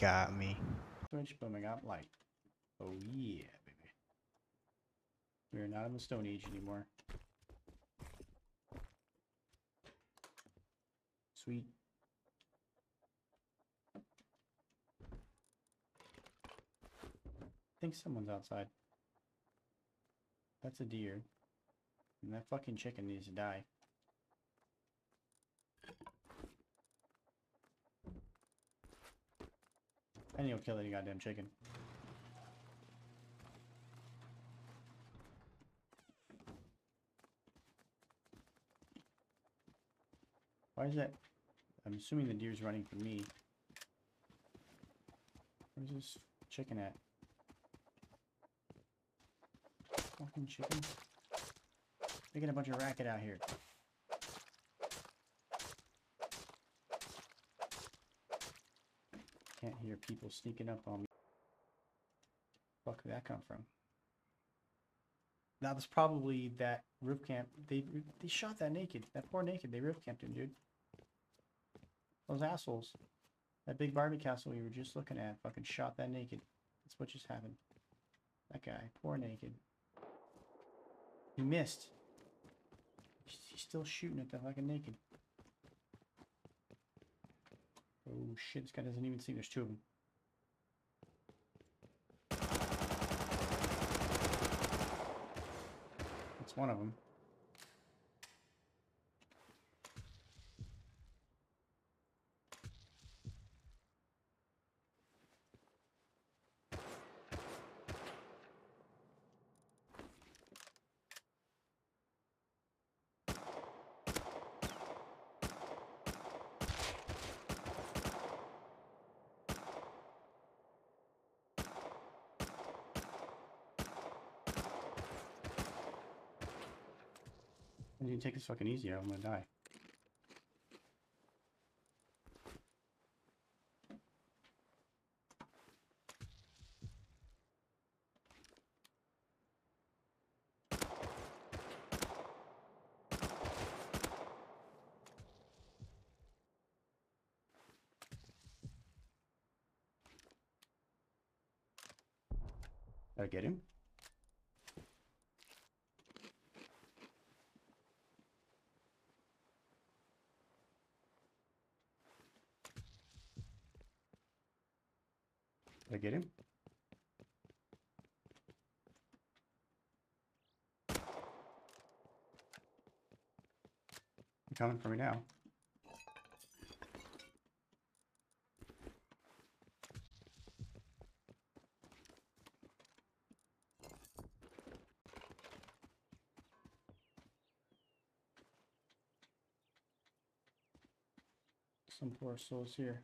Got me. Twitch booming up like, oh yeah, baby. We're not in the Stone Age anymore. Sweet. I think someone's outside. That's a deer. And that fucking chicken needs to die. And you'll kill any goddamn chicken. Why is that? I'm assuming the deer's running from me. Where's this chicken at? Fucking chicken. Making a bunch of racket out here. Can't hear people sneaking up on me. Where the fuck did that come from? Now that's probably that roof camp. They shot that naked. That poor naked. They roof camped him, dude. Those assholes. That big Barbie castle we were just looking at. Fucking shot that naked. That's what just happened. That guy. Poor naked. He missed. He's still shooting at that fucking naked. Oh shit, this guy doesn't even see there's two of them. That's one of them. I need to take this fucking easy, I'm gonna die. Did I get him? Did I get him? He's coming for me now. Some poor souls here.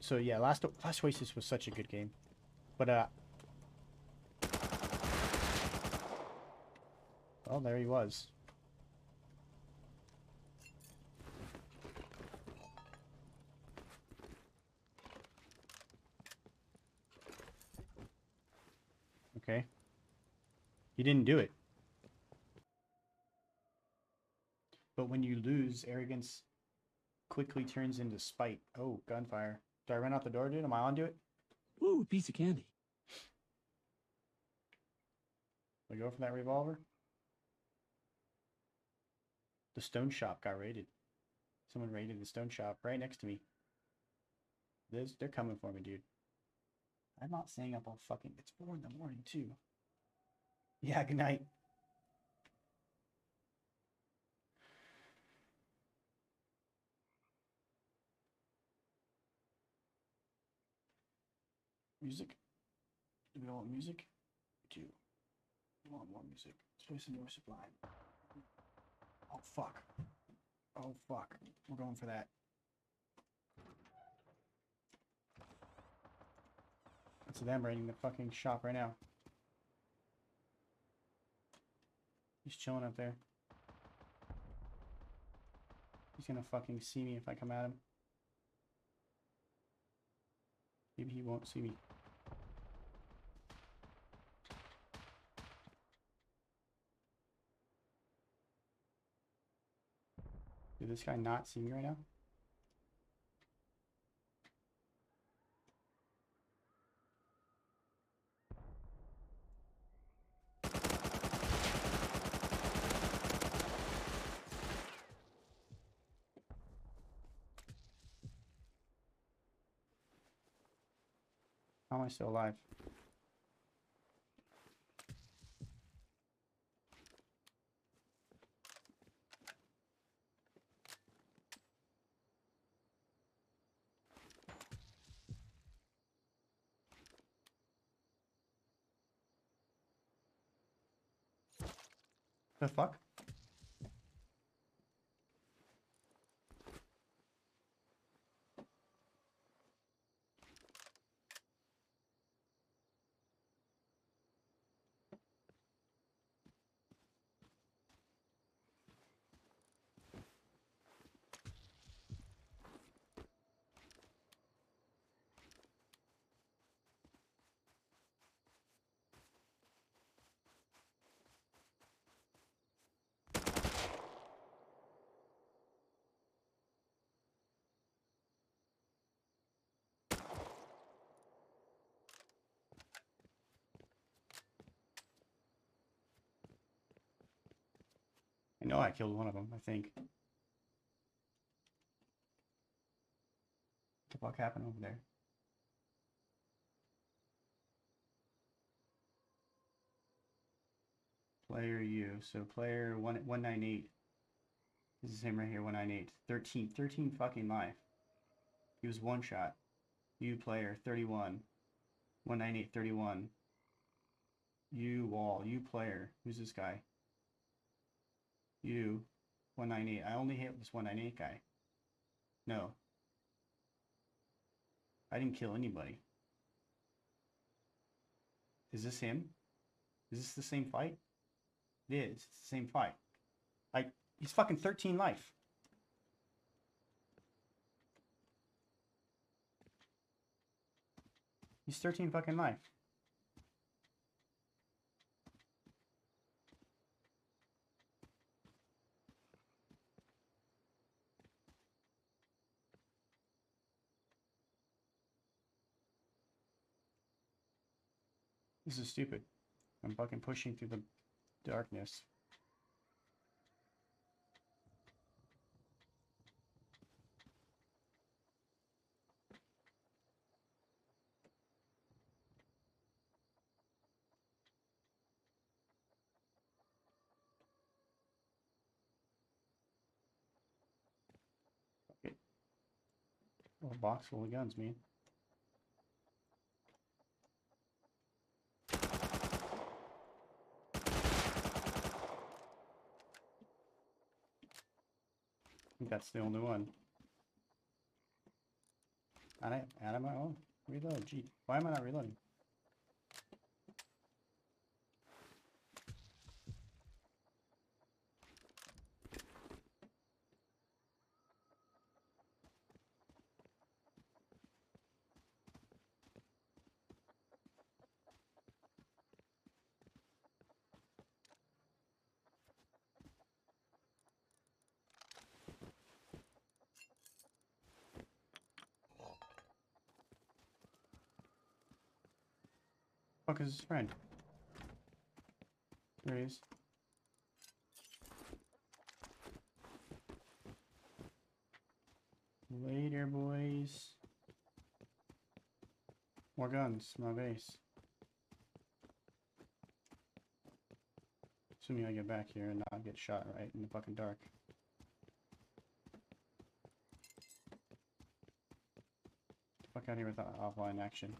So yeah, last Oasis was such a good game, but well, there he was. Okay, he didn't do it. But when you lose, arrogance quickly turns into spite. Oh, gunfire. Do I run out the door, dude? Am I onto it? Ooh, piece of candy. We go for that revolver? The stone shop got raided. Someone raided the stone shop right next to me. They're coming for me, dude. I'm not staying up all fucking... It's 4 in the morning, too. Yeah, good night. Music? Do we all want music? We do. We want more music. Let's play some more Sublime. Oh, fuck. Oh, fuck. We're going for that. That's them raiding the fucking shop right now. He's chilling up there. He's gonna fucking see me if I come at him. Maybe he won't see me. Did this guy not see me right now? How am I still alive? The fuck? I know I killed one of them, I think. What the fuck happened over there? Player U, so player 198. This is him right here, 198. 13 fucking life. He was one shot. You player, 31. 198, 31. You wall, you player. Who's this guy? You, 198. I only hit this 198 guy. No. I didn't kill anybody. Is this him? Is this the same fight? It is. It's the same fight. Like, he's fucking 13 life. He's 13 fucking life. This is stupid. I'm fucking pushing through the darkness. Okay. Little box full of guns, man. That's the only one. Out of my own. Reload. Gee, why am I not reloading? What the fuck is his friend? There he is. Later, boys. More guns, my base. Assuming I get back here and not get shot right in the fucking dark. Get the fuck out of here without offline action.